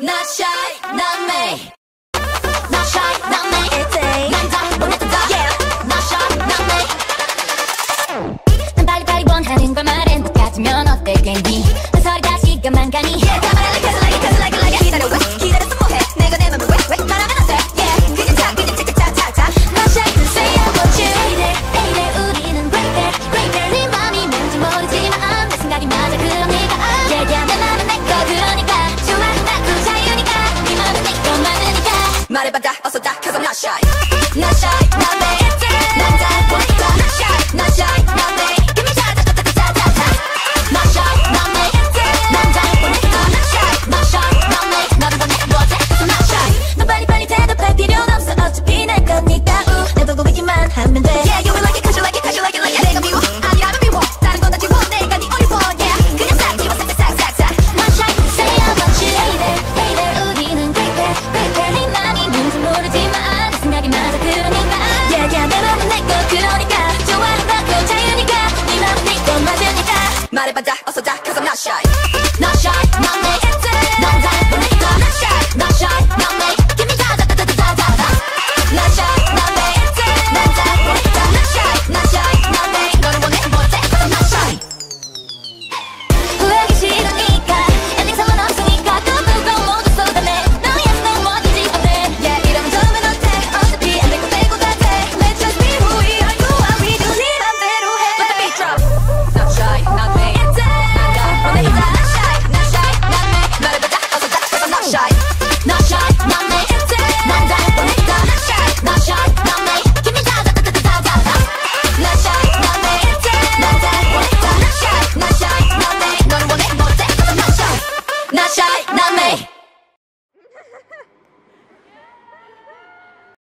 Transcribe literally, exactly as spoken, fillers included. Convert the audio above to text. Not shy, not me. Not shy, not me. 난다 못 믿는다. Not shy, not me. 난 빨리빨리 원하는 걸 말해. 너 같으면 어때 괜히. 난 서리다 시간만 가니. Yeah, 다 말해 like like like like like. 기다려 왜? 기다려서 뭐해? 내가 내 맘을 왜 왜 말하면 안 돼? Yeah, 그냥 차 그냥 차차차차. Not shy to say I want you. Hey there, hey there, 우리는 right there, right there. 네 맘이 뭔지 모르지만 내 생각이 맞아 그럼 네가 알아. Yeah, yeah, 내 맘은 내 거 그러니까. 말해봐 다 어서 다 cause I'm not shy.